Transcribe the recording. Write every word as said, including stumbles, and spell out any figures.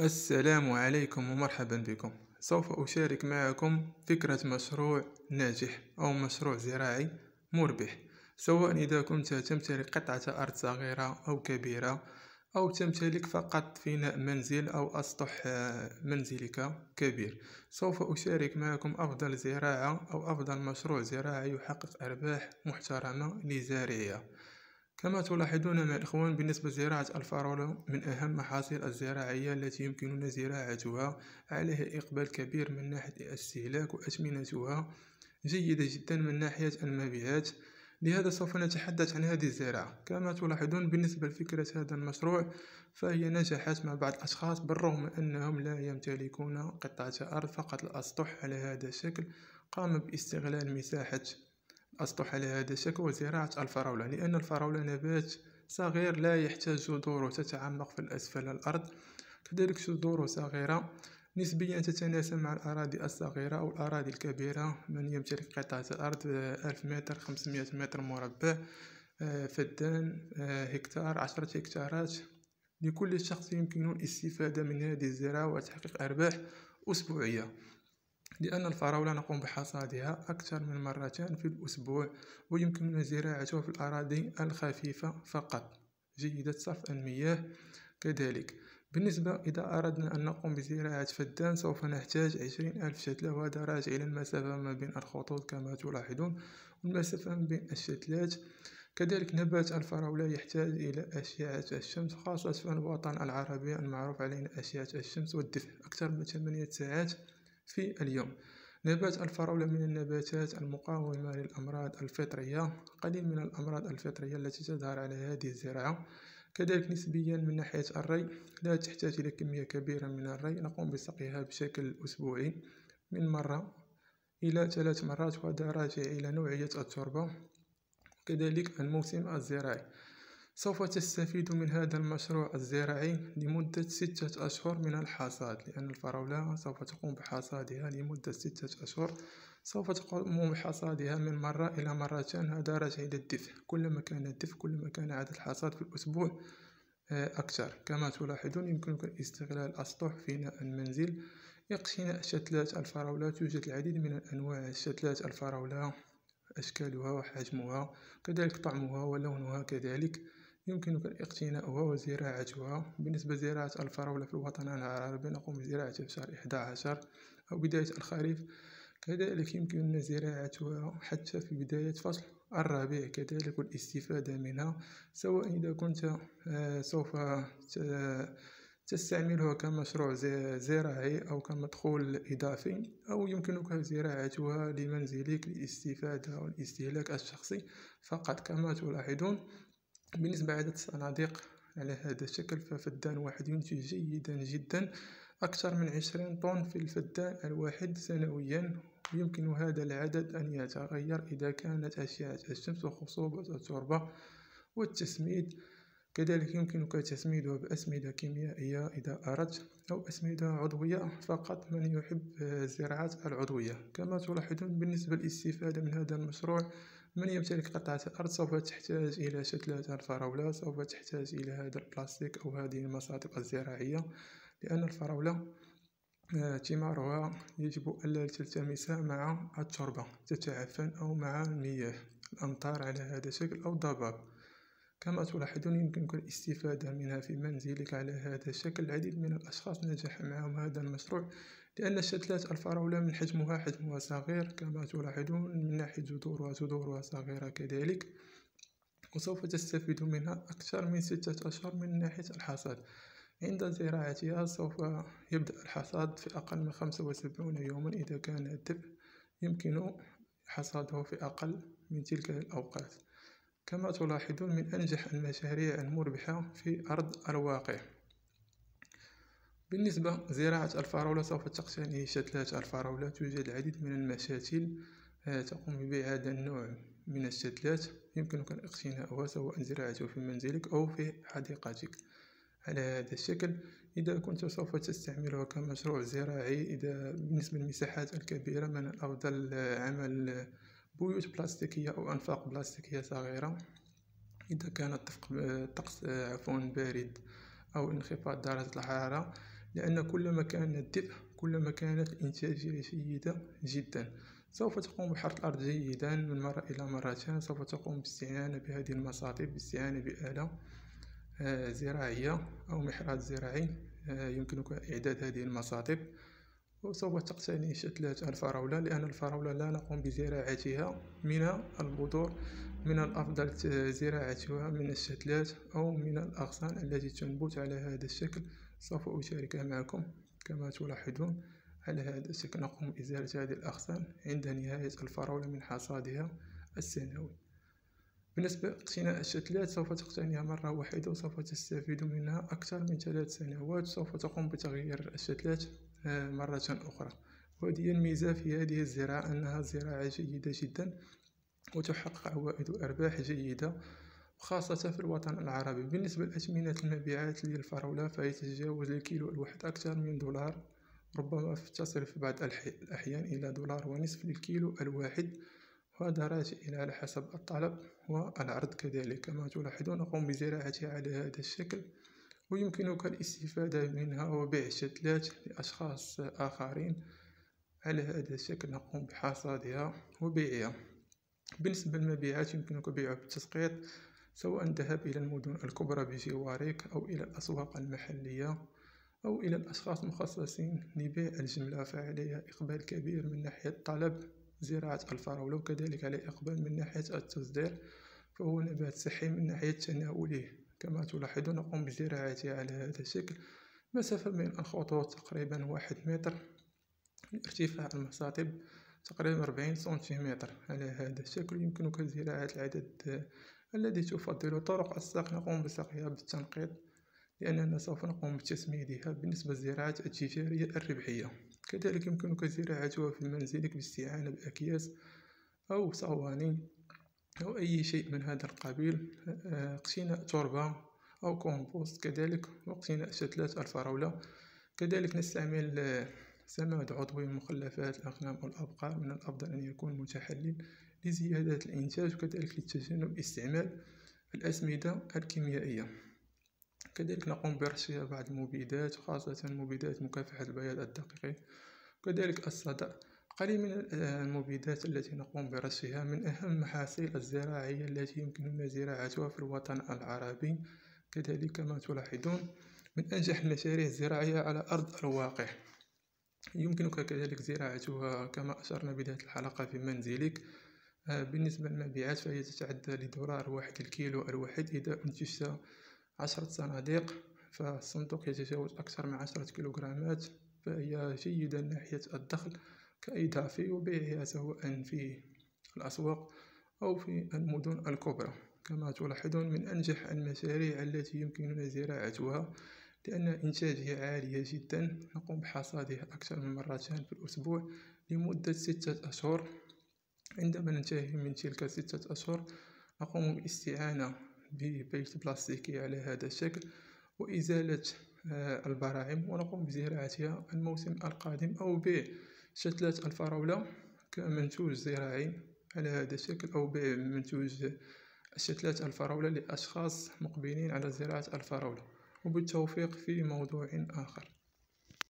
السلام عليكم ومرحبا بكم. سوف أشارك معكم فكرة مشروع ناجح أو مشروع زراعي مربح، سواء إذا كنت تمتلك قطعة أرض صغيرة أو كبيرة، أو تمتلك فقط فناء منزل أو أسطح منزلك كبير. سوف أشارك معكم أفضل زراعة أو أفضل مشروع زراعي يحقق أرباح محترمة لزارعيها. كما تلاحظون مع الإخوان، بالنسبة لزراعة الفراولة من أهم محاصيل الزراعية التي يمكننا زراعتها، عليها إقبال كبير من ناحية الاستهلاك، وأثمنتها جيدة جدا من ناحية المبيعات، لهذا سوف نتحدث عن هذه الزراعة. كما تلاحظون بالنسبة لفكرة هذا المشروع فهي نجحت مع بعض الأشخاص بالرغم من أنهم لا يمتلكون قطعة أرض، فقط الأسطح على هذا الشكل، قام باستغلال مساحة الأسطح على هذا الشكل وزراعة الفراولة، لأن الفراولة نبات صغير لا يحتاج جذوره تتعمق في الأسفل الأرض، كذلك جذوره صغيرة نسبيا تتناسب مع الأراضي الصغيرة أو الأراضي الكبيرة. من يمتلك قطعة أرض ألف متر، خمسمائة متر مربع، فدان، هكتار، عشرة هكتارات، لكل شخص يمكن الاستفادة من هذه الزراعة وتحقيق أرباح أسبوعية، لأن الفراولة نقوم بحصادها أكثر من مرتين في الأسبوع، ويمكننا زراعتها في الأراضي الخفيفة فقط، جيدة صرف المياه كذلك. بالنسبة إذا أردنا أن نقوم بزراعة فدان سوف نحتاج عشرين ألف شتلة، وهذا راجع إلى المسافة ما بين الخطوط كما تلاحظون والمسافة ما بين الشتلات. كذلك نبات الفراولة يحتاج إلى أشعة الشمس، خاصة في الوطن العربي المعروف علينا أشعة الشمس والدفء أكثر من ثمانية ساعات في اليوم. نبات الفراولة من النباتات المقاومة للأمراض الفطرية، قليل من الأمراض الفطرية التي تظهر على هذه الزراعة. كذلك نسبيا من ناحية الري لا تحتاج إلى كمية كبيرة من الري، نقوم بسقيها بشكل أسبوعي من مرة إلى ثلاث مرات، وهذا راجع إلى نوعية التربة وكذلك الموسم الزراعي. سوف تستفيد من هذا المشروع الزراعي لمدة ستة أشهر من الحصاد، لأن الفراولة سوف تقوم بحصادها لمدة ستة أشهر، سوف تقوم بحصادها من مرة إلى مرتين، هذا راجع إلى الدفء، كلما كان الدفء كلما كان عدد الحصاد في الأسبوع أكثر. كما تلاحظون يمكنكم استغلال أسطح فناء المنزل، اقتناء شتلات الفراولة، توجد العديد من أنواع شتلات الفراولة، أشكالها وحجمها، كذلك طعمها ولونها، كذلك يمكنك اقتناؤها وزراعتها. بالنسبة لزراعة الفراولة في الوطن العربي نقوم بزراعتها في شهر أحد عشر أو بداية الخريف، كذلك يمكننا زراعتها حتى في بداية فصل الربيع كذلك، والاستفادة منها، سواء إذا كنت سوف تستعملها كمشروع زراعي أو كمدخول إضافي، أو يمكنك زراعتها لمنزلك للاستفادة والاستهلاك الشخصي فقط. كما تلاحظون بالنسبة لعدد الصناديق على هذا الشكل، ففدان واحد ينتج جيدا جدا أكثر من عشرين طن في الفدان الواحد سنويا، ويمكن هذا العدد أن يتغير إذا كانت أشعة الشمس وخصوبة التربة والتسميد، كذلك يمكنك تسميدها بأسمدة كيميائية إذا أردت أو أسمدة عضوية، فقط من يحب زراعة العضوية. كما تلاحظون بالنسبة للاستفادة من هذا المشروع، من يمتلك قطعة أرض سوف تحتاج إلى شتلات الفراولة، سوف تحتاج إلى هذا البلاستيك أو هذه المصادر الزراعية، لأن الفراولة ثمارها يجب ألا تلتمس مع التربة، تتعفن أو مع مياه الأمطار على هذا الشكل أو الضباب. كما تلاحظون يمكنك الاستفادة منها في منزلك على هذا الشكل. العديد من الأشخاص نجح معهم هذا المشروع، لأن شتلات الفراولة من حجمها حجمها صغير، كما تلاحظون من ناحية جذورها جذورها صغيرة كذلك، وسوف تستفيد منها أكثر من ستة أشهر من ناحية الحصاد. عند زراعتها سوف يبدأ الحصاد في أقل من خمسة وسبعون يوما إذا كان الدفء، يمكن حصاده في أقل من تلك الأوقات. كما تلاحظون من أنجح المشاريع المربحة في أرض الواقع. بالنسبة لزراعة الفراولة سوف تقتني شتلات الفراولة، توجد العديد من المشاتل تقوم ببيع هذا النوع من الشتلات، يمكنك اقتناؤها سواء زراعته في منزلك أو في حديقتك على هذا الشكل. إذا كنت سوف تستعملها كمشروع زراعي، إذا بالنسبة للمساحات الكبيرة من الأفضل عمل بيوت بلاستيكية أو أنفاق بلاستيكية صغيرة، إذا كان الطقس عفوا بارد أو انخفاض درجة الحرارة، لأن كلما كان الدفء كلما كانت الإنتاجية جيدة جدا. سوف تقوم بحرث الأرض جيدا من مرة إلى مرتين، سوف تقوم باستعانة بهذه المصادر، باستعانة بآلة زراعية أو محراث زراعي يمكنك إعداد هذه المصادر. وسوف تقتني شتلات الفراولة، لأن الفراولة لا نقوم بزراعتها من البذور، من الأفضل زراعتها من الشتلات أو من الأغصان التي تنبت على هذا الشكل. سوف أشاركها معكم كما تلاحظون على هذا الشكل. نقوم بإزالة هذه الأغصان عند نهاية الفراولة من حصادها السنوي. بالنسبة لاقتناء الشتلات، سوف تقتنيها مرة واحدة وسوف تستفيد منها أكثر من ثلاث سنوات. سوف تقوم بتغيير الشتلات مرة أخرى، وهذه الميزة في هذه الزراعة أنها زراعة جيدة جدا وتحقق عوائد وأرباح جيدة، خاصة في الوطن العربي. بالنسبة لأثمنة المبيعات للفراولة فهي تتجاوز الكيلو الواحد أكثر من دولار، ربما تصل في بعض الأحيان إلى دولار ونصف للكيلو الواحد، وهذا راجع على حسب الطلب والعرض. كذلك كما تلاحظون نقوم بزراعتها على هذا الشكل، ويمكنك الاستفادة منها وبيع الشتلات لأشخاص آخرين على هذا الشكل. نقوم بحصادها وبيعها. بالنسبة للمبيعات يمكنك بيعها بالتسقيط، سواء ذهب إلى المدن الكبرى بجوارك أو إلى الأسواق المحلية أو إلى الأشخاص المخصصين لبيع الجملة، فعليها إقبال كبير من ناحية الطلب زراعة الفراولة، وكذلك على إقبال من ناحية التصدير، فهو نبات صحي من ناحية تناوله. كما تلاحظون نقوم بزراعتها على هذا الشكل، مسافة بين الخطوط تقريبا واحد متر، ارتفاع المصاطب تقريبا أربعين سنتيمتر. على هذا الشكل يمكنك زراعة العدد الذي تفضل. طرق الساق نقوم بسقيها بالتنقيط، لأننا سوف نقوم بتسميدها. بالنسبة للزراعة التجارية الربحية كذلك يمكنك زراعتها في منزلك باستعانة بأكياس أو صواني أو أي شيء من هذا القبيل، اقتناء تربة أو كومبوست كذلك، واقتناء شتلات الفراولة. كذلك نستعمل سماد عضوي ومخلفات الأغنام والأبقار، من الأفضل أن يكون متحلل لزيادة الإنتاج، وكذلك لتجنب استعمال الأسمدة الكيميائية. كذلك نقوم برشها بعض المبيدات، خاصة مبيدات مكافحة البياض الدقيق، وكذلك الصدأ. قليل من المبيدات التي نقوم برشها من أهم المحاصيل الزراعية التي يمكننا زراعتها في الوطن العربي. كذلك كما تلاحظون من أنجح المشاريع الزراعية على أرض الواقع. يمكنك كذلك زراعتها كما أشرنا بداية الحلقة في منزلك. بالنسبة للمبيعات فهي تتعدى لدولار واحد الكيلو الواحد. إذا أنتجت عشرة صناديق فالصندوق يتجاوز أكثر من عشرة كيلوغرامات، فهي جيدة من ناحية الدخل كإضافي، وبيعها سواء في الأسواق أو في المدن الكبرى. كما تلاحظون من أنجح المشاريع التي يمكننا زراعتها، لأن إنتاجها عالية جدا. نقوم بحصادها أكثر من مرتين في الأسبوع لمدة ستة أشهر. عندما ننتهي من تلك ستة أشهر نقوم باستعانة ببيت بلاستيكي على هذا الشكل وإزالة البراعم، ونقوم بزراعتها الموسم القادم، أو بيع شتلات الفراولة كمنتوج زراعي على هذا الشكل، أو بيع منتوج شتلات الفراولة لأشخاص مقبلين على زراعة الفراولة. وبالتوفيق في موضوع آخر.